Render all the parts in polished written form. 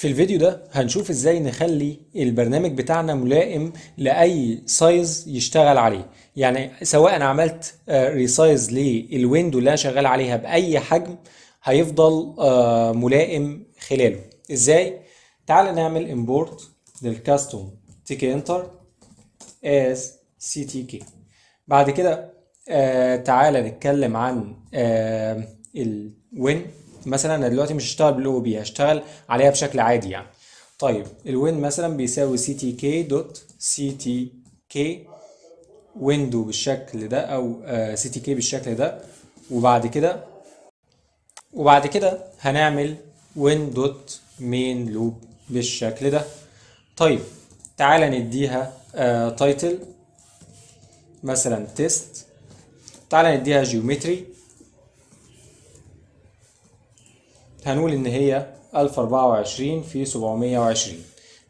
في الفيديو ده هنشوف ازاي نخلي البرنامج بتاعنا ملائم لاي سايز يشتغل عليه، يعني سواء انا عملت ريسايز للويندو اللي انا شغال عليها باي حجم هيفضل ملائم خلاله. ازاي؟ تعال نعمل امبورت للكاستوم tkinter as ctk. بعد كده تعال نتكلم عن الوين. مثلا انا دلوقتي مش هشتغل بالاو بي، هشتغل عليها بشكل عادي يعني. طيب الوين مثلا بيساوي ctk دوت ctk ويندو بالشكل ده او ctk بالشكل ده، وبعد كده هنعمل وين دوت مين لوب بالشكل ده. طيب تعالى نديها تايتل مثلا تيست، تعالى نديها جيومتري، هنقول ان هي 1024×720،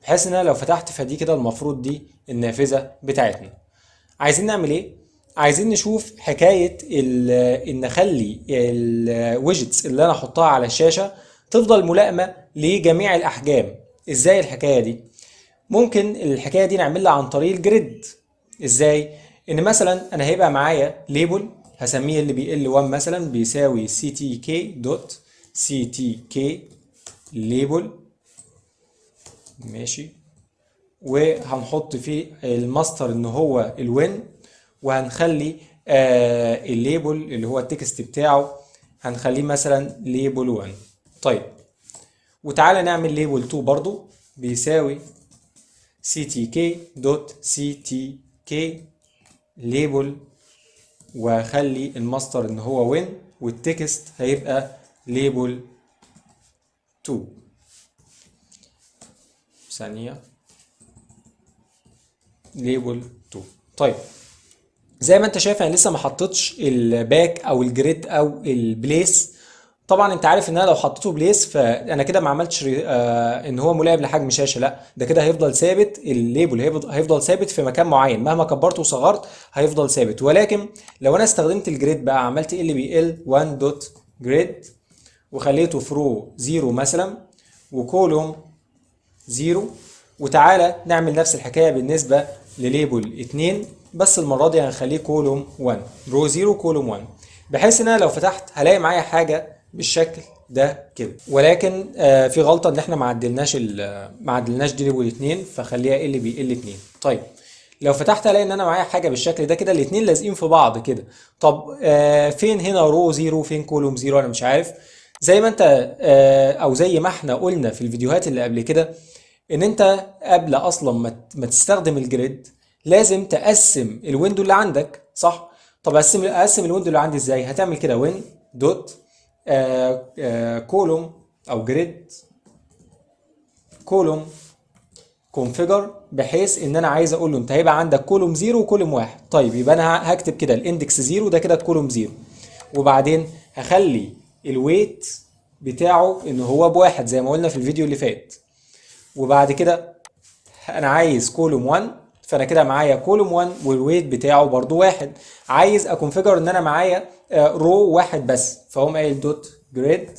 بحيث ان انا لو فتحت فدي كده المفروض دي النافذه بتاعتنا. عايزين نعمل ايه؟ عايزين نشوف حكايه ان نخلي الويدجتس اللي انا احطها على الشاشه تفضل ملائمه لجميع الاحجام. ازاي الحكايه دي؟ ممكن الحكايه دي نعملها عن طريق الجريد. ازاي؟ ان مثلا انا هيبقى معايا ليبل هسميه اللي بيقل 1 مثلا بيساوي ctk دوت ctk label، ماشي، وهنحط فيه الماستر ان هو الوين، وهنخلي الليبل اللي هو التكست بتاعه هنخليه مثلا ليبل 1. طيب وتعالى نعمل ليبل 2 برضو بيساوي ctk دوت ctk label، وهخلي الماستر ان هو وين، والتكست هيبقى ليبل 2. ثانية ليبل 2. طيب زي ما انت شايف انا لسه ما حطيتش الباك او الجريد او البليس. طبعا انت عارف ان انا لو حطيته بليس فانا كده ما عملتش ان هو ملائم لحجم شاشه، لا ده كده هيفضل ثابت، الليبل هيفضل ثابت في مكان معين مهما كبرته وصغرت هيفضل ثابت. ولكن لو انا استخدمت الجريد بقى، عملت ال بي ال 1 دوت جريد وخليته في رو 0 مثلا وكولوم 0، وتعالى نعمل نفس الحكايه بالنسبه لليبل 2، بس المره دي هنخليه كولوم 1 رو 0 كولوم 1، بحيث ان انا لو فتحت هلاقي معايا حاجه بالشكل ده كده. ولكن في غلطه ان احنا ما عدلناش دي ليبل 2، فخليها ال بي ال 2. طيب لو فتحت الاقي ان انا معايا حاجه بالشكل ده كده، الاثنين لازقين في بعض كده. طب فين هنا رو 0 فين كولوم 0؟ انا مش عارف. زي ما انت او زي ما احنا قلنا في الفيديوهات اللي قبل كده، ان انت قبل اصلا ما تستخدم الجريد لازم تقسم الويندو اللي عندك، صح؟ طب اقسم الويندو اللي عندي ازاي؟ هتعمل كده وين دوت كولوم او جريد كولوم كونفيجر، بحيث ان انا عايز اقول له انت هيبقى عندك كولوم 0 وكولوم 1. طيب يبقى انا هكتب كده الاندكس 0 ده كده الكولوم 0، وبعدين هخلي الويت بتاعه ان هو بواحد زي ما قلنا في الفيديو اللي فات. وبعد كده انا عايز كولوم 1، فانا كده معايا كولوم 1 والويت بتاعه برضو واحد. عايز اكونفيجر ان انا معايا رو واحد بس، فاقوم قايل دوت جريد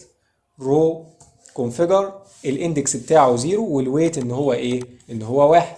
رو كونفيجر الاندكس بتاعه 0 والويت ان هو ايه؟ ان هو واحد.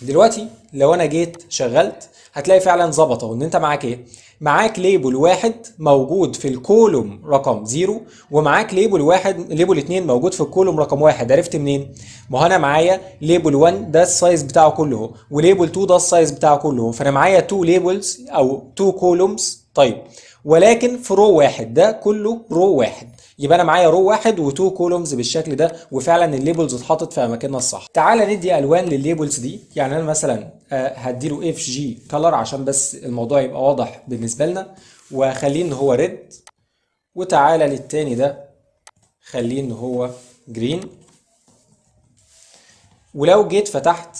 دلوقتي لو انا جيت شغلت هتلاقي فعلا ظبط اهو، ان انت معاك ايه؟ معاك ليبل واحد موجود في الكولوم رقم 0، ومعاك ليبل 2 موجود في الكولوم رقم 1. عرفت منين؟ ما هو انا معايا ليبل 1 ده السايز بتاعه كله، وليبل 2 ده السايز بتاعه كله، فانا معايا 2 ليبلز او 2 كولومز. طيب ولكن في رو واحد ده كله رو واحد، يبقى انا معايا رو واحد و2 كولومز بالشكل ده، وفعلا الليبلز اتحطت في اماكنها الصح. تعالى ندي الوان للليبلز دي، يعني انا مثلا هديله fg_color عشان بس الموضوع يبقى واضح بالنسبه لنا، وخليه ان هو ريد، وتعالى للتاني ده خليه ان هو جرين. ولو جيت فتحت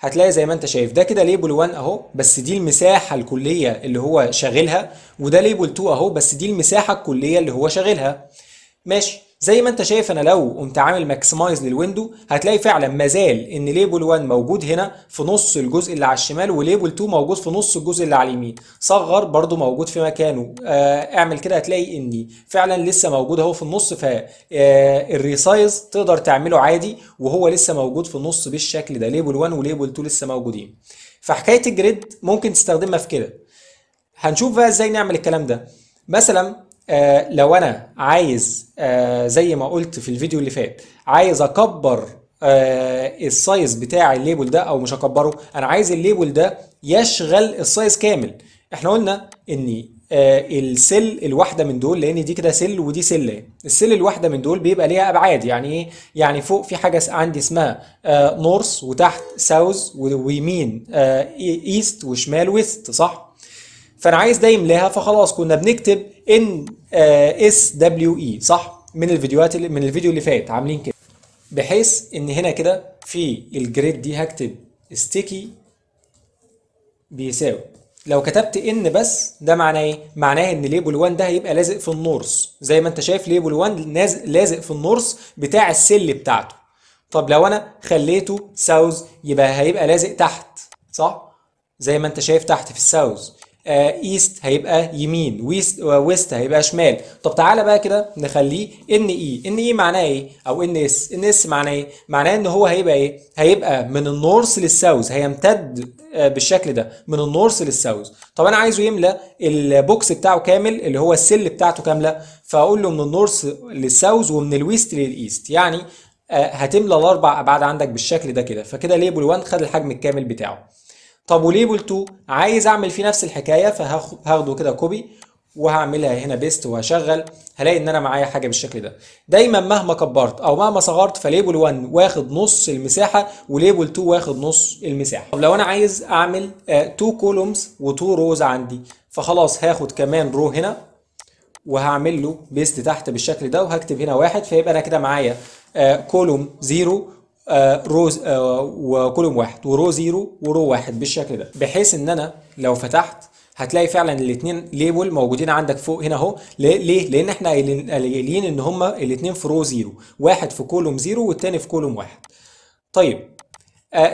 هتلاقي زي ما انت شايف ده كده ليبل 1 اهو، بس دي المساحه الكليه اللي هو شاغلها، وده ليبل 2 اهو، بس دي المساحه الكليه اللي هو شاغلها، ماشي. زي ما انت شايف انا لو قمت عامل ماكسمايز للويندو هتلاقي فعلا مازال ان ليبل 1 موجود هنا في نص الجزء اللي على الشمال، وليبل 2 موجود في نص الجزء اللي على اليمين، صغر برده موجود في مكانه، اعمل كده هتلاقي ان فعلا لسه موجود اهو في النص. فالريسايز تقدر تعمله عادي وهو لسه موجود في النص بالشكل ده، ليبل 1 وليبل 2 لسه موجودين. فحكايه الجريد ممكن تستخدمها في كده. هنشوف بقى ازاي نعمل الكلام ده. مثلا لو انا عايز زي ما قلت في الفيديو اللي فات، عايز اكبر السايز بتاع الليبل ده، او مش اكبره، انا عايز الليبل ده يشغل السايز كامل. احنا قلنا ان السل الواحده من دول، لان دي كده سل ودي سله، السل الواحده من دول بيبقى ليها ابعاد. يعني ايه؟ يعني فوق في حاجه عندي اسمها نورث، وتحت ساوث، ويمين ايست، وشمال ويست، صح؟ فانا عايز ده يملاها، فخلاص كنا بنكتب ان اس دبليو اي، صح؟ من الفيديو اللي فات عاملين كده، بحيث ان هنا كده في الجريد دي هكتب ستيكي بيساوي. لو كتبت ان بس ده معناه ايه؟ معناه ان ليبل 1 ده هيبقى لازق في النورث، زي ما انت شايف ليبل 1 لازق في النورث بتاع السل بتاعته. طب لو انا خليته ساوث يبقى هيبقى لازق تحت، صح؟ زي ما انت شايف تحت في الساوث. ايست هيبقى يمين، ويست هيبقى شمال. طب تعالى بقى كده نخليه ان اي. ان اي معناه ايه؟ او ان اس. ان اس معناه ايه؟ معناه ان هو هيبقى ايه؟ هيبقى من النورث للساوث، هيمتد بالشكل ده من النورث للساوث. طب انا عايزه يملى البوكس بتاعه كامل، اللي هو السل بتاعته كامله، فاقول له من النورث للساوث ومن الويست للايست. يعني هتملى الاربع ابعاد عندك بالشكل ده كده. فكده ليبل 1 خد الحجم الكامل بتاعه. طب وليبل 2 عايز اعمل فيه نفس الحكايه، فهاخده كده كوبي وهعملها هنا بيست وهشغل، هلاقي ان انا معايا حاجه بالشكل ده. دايما مهما كبرت او مهما صغرت فليبل 1 واخد نص المساحه وليبل 2 واخد نص المساحه. طب لو انا عايز اعمل 2 كولومز و2 روز عندي، فخلاص هاخد كمان رو هنا وهعمل له بيست تحت بالشكل ده، وهكتب هنا 1، فيبقى انا كده معايا كولوم 0 روز وكولوم 1 ورو 0 ورو 1 بالشكل ده. بحيث ان انا لو فتحت هتلاقي فعلا الاثنين ليبل موجودين عندك فوق هنا اهو. ليه؟ لان احنا قايلين ان هما الاثنين في رو 0، واحد في كولوم 0 والثاني في كولوم 1. طيب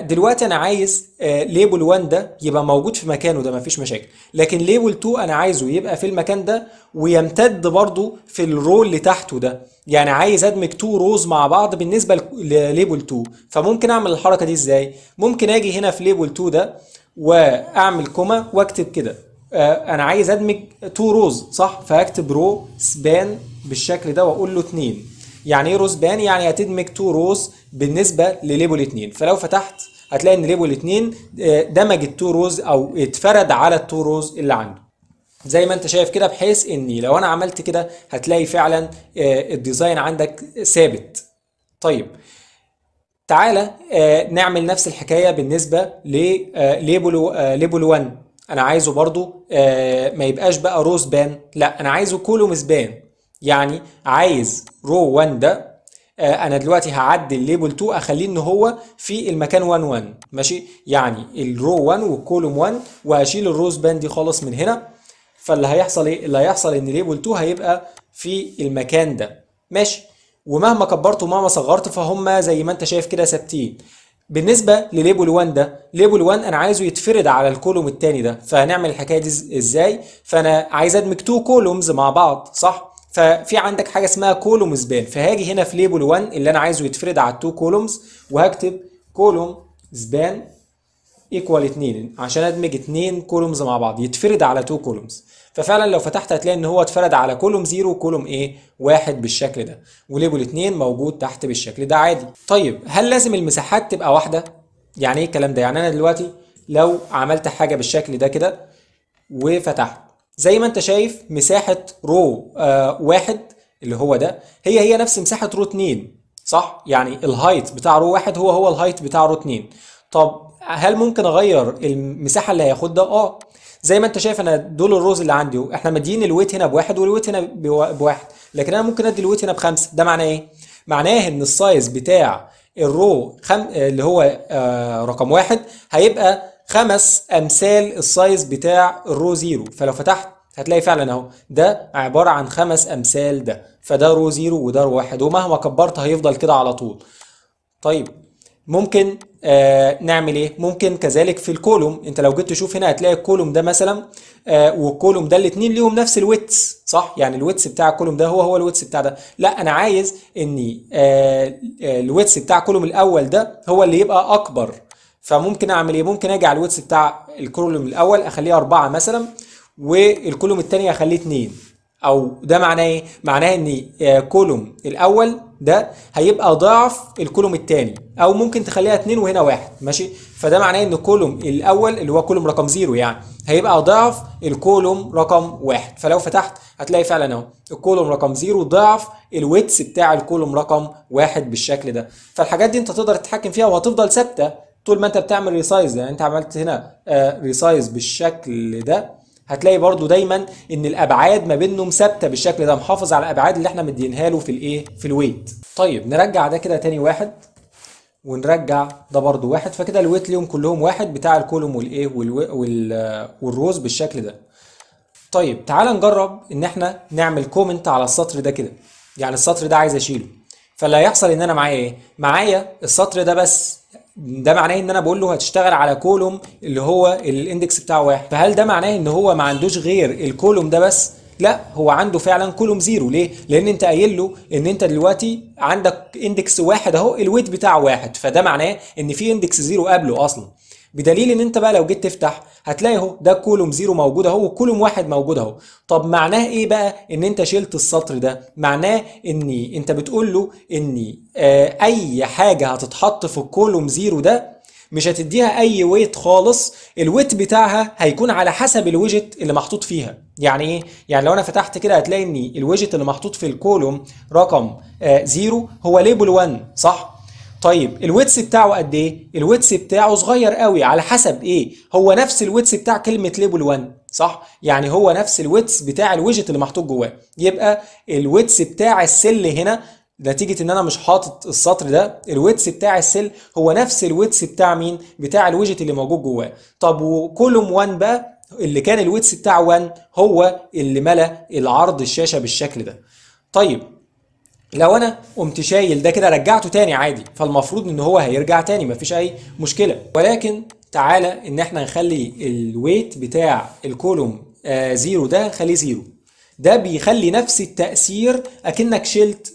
دلوقتي انا عايز ليبل 1 ده يبقى موجود في مكانه ده، مفيش مشاكل. لكن ليبل 2 انا عايزه يبقى في المكان ده ويمتد برضه في الرول اللي تحته ده. يعني عايز ادمج 2 روز مع بعض بالنسبه لليبل 2. فممكن اعمل الحركه دي ازاي؟ ممكن اجي هنا في ليبل 2 ده واعمل كوما واكتب كده انا عايز ادمج 2 روز، صح؟ فهكتب رو سبان بالشكل ده واقول له 2. يعني ايه رو سبان؟ يعني هتدمج 2 روز بالنسبه لليبل 2. فلو فتحت هتلاقي ان ليبل 2 دمج ال2 روز او اتفرد على ال2 روز اللي عنده، زي ما انت شايف كده. بحيث اني لو انا عملت كده هتلاقي فعلا الديزاين عندك ثابت. طيب تعالى نعمل نفس الحكايه بالنسبه لليبل 1. انا عايزه برضو ما يبقاش بقى رو سبان، لا، انا عايزه كولوم سبان. يعني عايز رو 1 ده انا دلوقتي هعدل ليبل 2 اخليه ان هو في المكان 1 1، ماشي؟ يعني الرو 1 والكولوم 1، وهشيل الروز باند دي خالص من هنا. فاللي هيحصل ايه؟ اللي هيحصل ان ليبل 2 هيبقى في المكان ده، ماشي؟ ومهما كبرت ومهما صغرت فهم زي ما انت شايف كده ثابتين. بالنسبه لليبل 1 ده، ليبل 1 انا عايزه يتفرد على الكولوم الثاني ده. فهنعمل الحكايه دي ازاي؟ فانا عايز ادمج 2 كولومز مع بعض، صح؟ ففي عندك حاجه اسمها كولوم سبان، فهاجي هنا في ليبل 1 اللي انا عايزه يتفرد على ال2 كولومز وهكتب كولوم سبان ايكوال 2 عشان ادمج 2 كولومز مع بعض يتفرد على 2 كولومز. ففعلا لو فتحت هتلاقي ان هو اتفرد على كولوم 0 وكولوم 1 بالشكل ده، وليبل 2 موجود تحت بالشكل ده عادي. طيب هل لازم المساحات تبقى واحده؟ يعني ايه الكلام ده؟ يعني انا دلوقتي لو عملت حاجه بالشكل ده كده وفتحت، زي ما انت شايف مساحة رو 1 اللي هو ده هي نفس مساحة رو 2، صح؟ يعني الهايت بتاع رو 1 هو الهايت بتاع رو 2. طب هل ممكن اغير المساحة اللي هياخد ده؟ زي ما انت شايف انا دول الروز اللي عندي، احنا مدين الويت هنا ب1 والويت هنا ب1، لكن انا ممكن ادي الويت هنا ب5. ده معناه ايه؟ معناه ان السايز بتاع الرو اللي هو رقم 1 هيبقى 5 امثال السايز بتاع الرو 0. فلو فتحت هتلاقي فعلا اهو ده عباره عن 5 امثال ده. فده رو 0 وده رو 1، ومهما كبرت هيفضل كده على طول. طيب ممكن نعمل ايه؟ ممكن كذلك في الكولوم، انت لو جيت تشوف هنا هتلاقي الكولوم ده مثلا والكولوم ده الاثنين ليهم نفس الويتس، صح؟ يعني الويتس بتاع الكولوم ده هو الويتس بتاع ده. لا، انا عايز ان الويتس بتاع الكولوم الاول ده هو اللي يبقى اكبر. فممكن اعمل ايه؟ ممكن اجي على الويتس بتاع الكولوم الاول اخليه 4 مثلا، والكولوم الثاني اخليه 2. او ده معناه ايه؟ معناه ان كولوم الاول ده هيبقى ضعف الكولوم الثاني، او ممكن تخليها 2 وهنا 1، ماشي؟ فده معناه ان الكولوم الاول اللي هو كولوم رقم 0 يعني هيبقى ضعف الكولوم رقم 1. فلو فتحت هتلاقي فعلا اهو الكولوم رقم 0 ضعف الويتس بتاع الكولوم رقم 1 بالشكل ده. فالحاجات دي انت تقدر تتحكم فيها وهتفضل ثابته طول ما انت بتعمل ريسايز. يعني انت عملت هنا ريسايز بالشكل ده، هتلاقي برضو دايما ان الابعاد ما بينهم ثابته بالشكل ده، محافظ على الابعاد اللي احنا مدينها له في الايه؟ في الويت. طيب نرجع ده كده تاني واحد، ونرجع ده برضو واحد، فكده الويت ليهم كلهم واحد بتاع الكولوم والايه؟ والروز بالشكل ده. طيب تعال نجرب ان احنا نعمل كومنت على السطر ده كده، يعني السطر ده عايز اشيله، فاللي هيحصل ان انا معايا ايه؟ معايا السطر ده بس. ده معناه ان انا بقول له هتشتغل على كولوم اللي هو الاندكس بتاعه 1، فهل ده معناه ان هو ما عندوش غير الكولوم ده بس؟ لا، هو عنده فعلا كولوم 0. ليه؟ لان انت قايل له ان انت دلوقتي عندك اندكس 1 اهو، الويت بتاعه 1، فده معناه ان في اندكس 0 قبله اصلا. بدليل ان انت بقى لو جيت تفتح هتلاقي اهو ده كولوم 0 موجود اهو، وكولوم 1 موجود اهو. طب معناه ايه بقى ان انت شلت السطر ده؟ معناه ان انت بتقول له ان اي حاجه هتتحط في الكولوم 0 ده مش هتديها اي ويت خالص، الويت بتاعها هيكون على حسب الويجت اللي محطوط فيها. يعني ايه؟ يعني لو انا فتحت كده هتلاقي ان الويجت اللي محطوط في الكولوم رقم 0 هو ليبل 1، صح؟ طيب الويتس بتاعه قد ايه؟ الويتس بتاعه صغير قوي. على حسب ايه؟ هو نفس الويتس بتاع كلمه ليبل 1، صح؟ يعني هو نفس الويتس بتاع الويجت اللي محطوط جواه. يبقى الويتس بتاع السل هنا نتيجه ان انا مش حاطط السطر ده، الويتس بتاع السل هو نفس الويتس بتاع مين؟ بتاع الويجت اللي موجود جواه. طب وكولوم 1 بقى اللي كان الويتس بتاع 1 هو اللي ملا العرض الشاشه بالشكل ده. طيب لو انا قمت شايل ده كده رجعته تاني عادي، فالمفروض ان هو هيرجع تاني مفيش اي مشكله. ولكن تعالى ان احنا نخلي الويت بتاع الكولوم 0 ده نخليه 0. ده بيخلي نفس التاثير اكنك شلت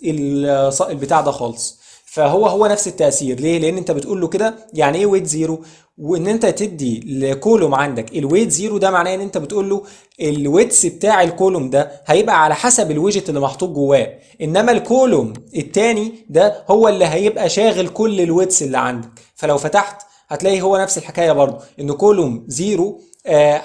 البتاع ده خالص، فهو نفس التاثير. ليه؟ لان انت بتقول له كده يعني ايه ويت 0، وان انت تدي لكولوم عندك الويت 0 ده معناه ان انت بتقول له الويتس بتاع الكولوم ده هيبقى على حسب الويجت اللي محطوط جواه، انما الكولوم الثاني ده هو اللي هيبقى شاغل كل الويتس اللي عندك. فلو فتحت هتلاقي هو نفس الحكايه برضه، ان كولوم 0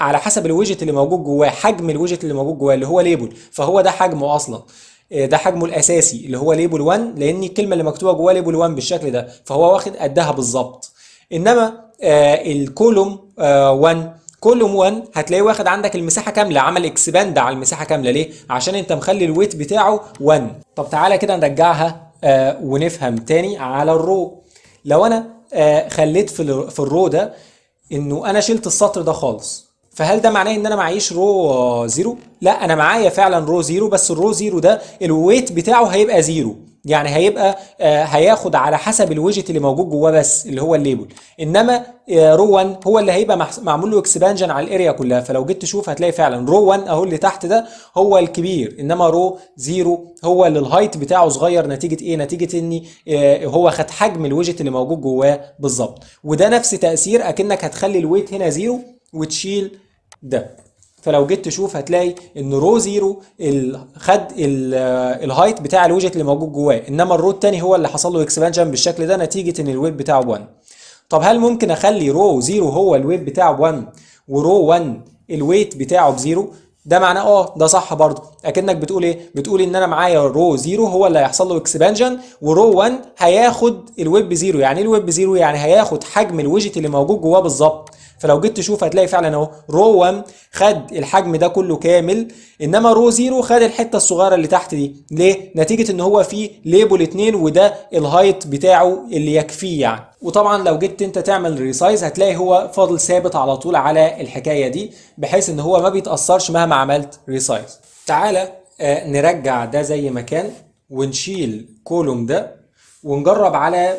على حسب الويجت اللي موجود جواه، حجم الويجت اللي موجود جواه اللي هو ليبل، فهو ده حجمه اصلا، ده حجمه الاساسي اللي هو ليبل 1، لان الكلمه اللي مكتوبه جواه ليبل 1 بالشكل ده، فهو واخد قدها بالظبط. انما الكولوم 1 كولوم 1 هتلاقيه واخد عندك المساحه كامله، عمل اكسباند على المساحه كامله. ليه؟ عشان انت مخلي الويت بتاعه 1. طب تعالى كده نرجعها ونفهم تاني على الرو. لو انا خليت في الرو ده انه انا شلت السطر ده خالص، فهل ده معناه ان انا معيش رو 0؟ لا، انا معايا فعلا رو 0، بس الرو 0 ده الويت بتاعه هيبقى 0، يعني هيبقى هياخد على حسب الويجت اللي موجود جواه بس اللي هو الليبل، انما رو 1 هو اللي هيبقى معمول له اكسبانجن على الاريا كلها. فلو جيت تشوف هتلاقي فعلا رو 1 اهو اللي تحت ده هو الكبير، انما رو 0 هو اللي الهايت بتاعه صغير. نتيجه ايه؟ نتيجه ان هو خد حجم الويجت اللي موجود جواه بالظبط. وده نفس تاثير اكنك هتخلي الويت هنا 0 وتشيل ده. فلو جيت تشوف هتلاقي ان رو 0 خد الهايت بتاع الويجت اللي موجود جواه، انما الرو الثاني هو اللي حصل له اكسبانشن بالشكل ده نتيجه ان الويت بتاعه 1. طب هل ممكن اخلي رو 0 هو الويت بتاعه 1 ورو 1 الويت بتاعه بزيرو؟ ده معناه ده صح برضه. اكنك بتقول ايه؟ بتقول ان انا معايا رو 0 هو اللي هيحصل له اكسبانشن، ورو 1 هياخد الويب 0. يعني ايه الويب 0؟ يعني هياخد حجم الويجت اللي موجود جواه بالظبط. فلو جيت تشوف هتلاقي فعلا اهو رو 1 خد الحجم ده كله كامل، انما رو 0 خد الحته الصغيره اللي تحت دي. ليه؟ نتيجه ان هو فيه ليبل 2 وده الهايت بتاعه اللي يكفيه يعني. وطبعا لو جيت انت تعمل ريسايز هتلاقي هو فاضل ثابت على طول على الحكايه دي، بحيث ان هو ما بيتاثرش مهما عملت ريسايز. تعالى نرجع ده زي ما كان ونشيل كولوم ده، ونجرب على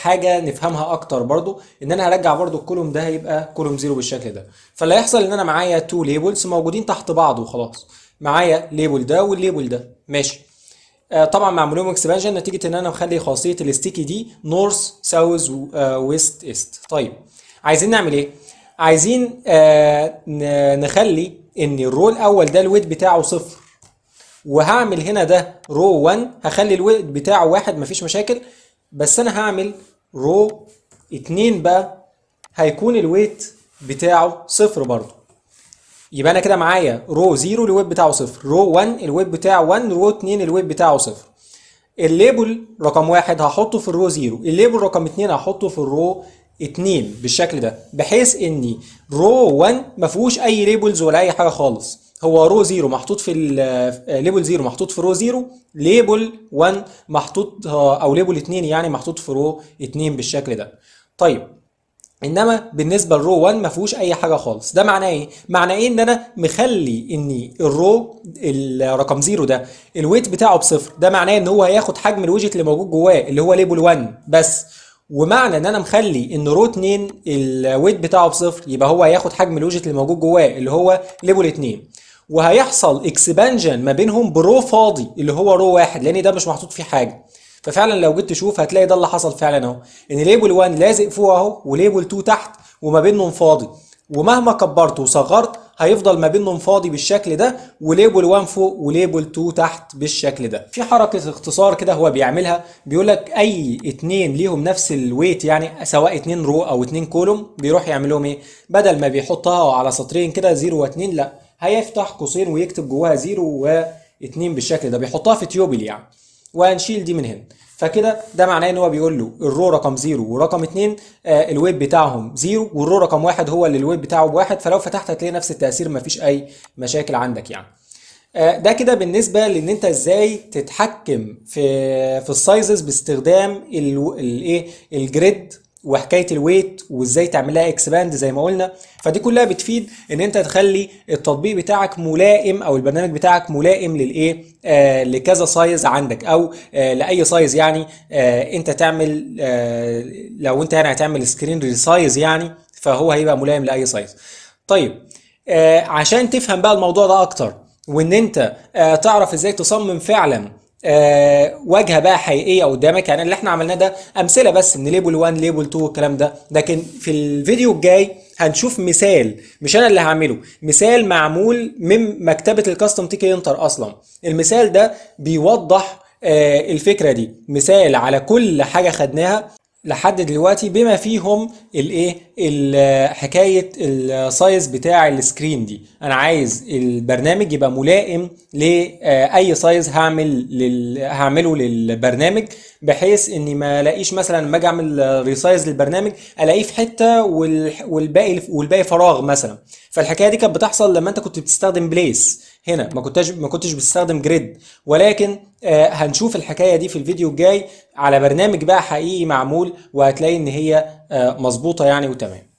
حاجه نفهمها اكتر برضو. ان انا هرجع برضو الكولوم ده هيبقى كولوم زيرو بالشكل ده. فاللي هيحصل ان انا معايا تو ليبلز موجودين تحت بعض وخلاص، معايا ليبل ده والليبل ده ماشي. طبعا مع معمول لهم اكسبانشن نتيجه ان انا مخلي خاصيه الاستيكي دي نورث ساوث ويست ايست. طيب عايزين نعمل ايه؟ عايزين نخلي ان الرو الاول ده الويت بتاعه صفر، وهعمل هنا ده رو 1 هخلي الويت بتاعه واحد مفيش مشاكل. بس انا هعمل رو 2 بقى هيكون الويت بتاعه صفر برضه. يبقى انا كده معايا رو 0 الويت بتاعه صفر، رو 1 الويت بتاعه 1، رو 2 الويت بتاعه صفر. الليبل رقم 1 هحطه في الرو 0، الليبل رقم 2 هحطه في الرو 2 بالشكل ده، بحيث ان رو 1 ما فيهوش اي ليبلز ولا اي حاجه خالص. هو رو 0 محطوط في ليبل 0 محطوط في رو 0، ليبل 1 محطوط او ليبل 2 يعني محطوط في رو 2 بالشكل ده. طيب انما بالنسبه للرو 1 ما فيهوش اي حاجه خالص. ده معناه ايه؟ معناه ايه ان انا مخلي ان الرو الرقم 0 ده الويت بتاعه بصفر. ده معناه ان هو هياخد حجم الويدجت اللي موجود جواه اللي هو ليبل 1 بس. ومعنى ان انا مخلي ان رو 2 الويت بتاعه بصفر يبقى هو هياخد حجم الويدجت اللي موجود جواه اللي هو ليبل 2. وهيحصل اكسبانجن ما بينهم برو فاضي اللي هو رو 1 لان ده مش محطوط فيه حاجه. ففعلا لو جيت تشوف هتلاقي ده اللي حصل فعلا اهو، ان ليبل 1 لازق فوق اهو وليبل 2 تحت وما بينهم فاضي، ومهما كبرت وصغرت هيفضل ما بينهم فاضي بالشكل ده، وليبل 1 فوق وليبل 2 تحت بالشكل ده. في حركه اختصار كده هو بيعملها بيقول لك اي اتنين ليهم نفس الويت يعني سواء اتنين رو او اتنين كولوم بيروح يعمل لهم ايه؟ بدل ما بيحطها على سطرين كده 0 و2 لا هيفتح قوسين ويكتب جواها 0 و2 بالشكل ده، بيحطها في تيوبل يعني. وهنشيل دي من هنا. فكده ده معناه ان هو بيقول له الرو رقم 0 ورقم 2 الويت بتاعهم 0، والرو رقم 1 هو اللي الويت بتاعه بواحد. فلو فتحت هتلاقي نفس التأثير مفيش اي مشاكل عندك يعني. ده كده بالنسبه لان انت ازاي تتحكم في السايزز باستخدام الايه الجريد وحكايه الويت وازاي تعمل لها اكسباند زي ما قلنا. فدي كلها بتفيد ان انت تخلي التطبيق بتاعك ملائم او البرنامج بتاعك ملائم للايه لكذا سايز عندك او لاي سايز يعني. انت تعمل لو انت يعني هتعمل سكرين ريسايز يعني فهو هيبقى ملائم لاي سايز. طيب عشان تفهم بقى الموضوع ده اكتر وان انت تعرف ازاي تصمم فعلا واجهه بقى حقيقيه قدامك، يعني اللي احنا عملناه ده امثله بس ان ليبل 1 ليبل 2 والكلام ده. لكن في الفيديو الجاي هنشوف مثال مش انا اللي هعمله، مثال معمول من مكتبه الكاستم تيكي انتر اصلا. المثال ده بيوضح الفكره دي، مثال على كل حاجه خدناها لحد دلوقتي بما فيهم الايه حكايه السايز بتاع السكرين دي. انا عايز البرنامج يبقى ملائم لاي سايز هعمله للبرنامج، بحيث اني ما الاقيش مثلا لما اجي اعمل ريسايز للبرنامج الاقيه في حته والباقي فراغ مثلا. فالحكايه دي كانت بتحصل لما انت كنت بتستخدم بليس هنا، ما كنتش بتستخدم جريد. ولكن هنشوف الحكايه دي في الفيديو الجاي على برنامج بقى حقيقي معمول، وهتلاقي ان هي مظبوطه يعني وتمام.